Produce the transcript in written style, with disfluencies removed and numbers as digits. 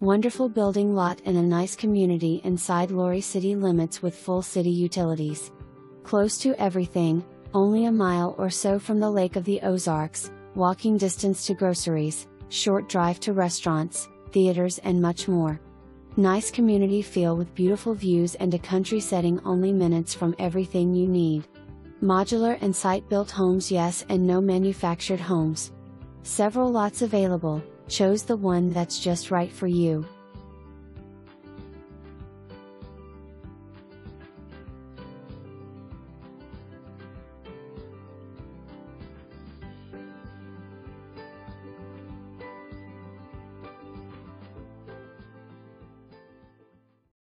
Wonderful building lot in a nice community inside Lorry city limits with full city utilities. Close to everything, only a mile or so from the Lake of the Ozarks, walking distance to groceries, short drive to restaurants, theaters and much more. Nice community feel with beautiful views and a country setting only minutes from everything you need. Modular and site-built homes yes and no manufactured homes. Several lots available. Choose the one that's just right for you.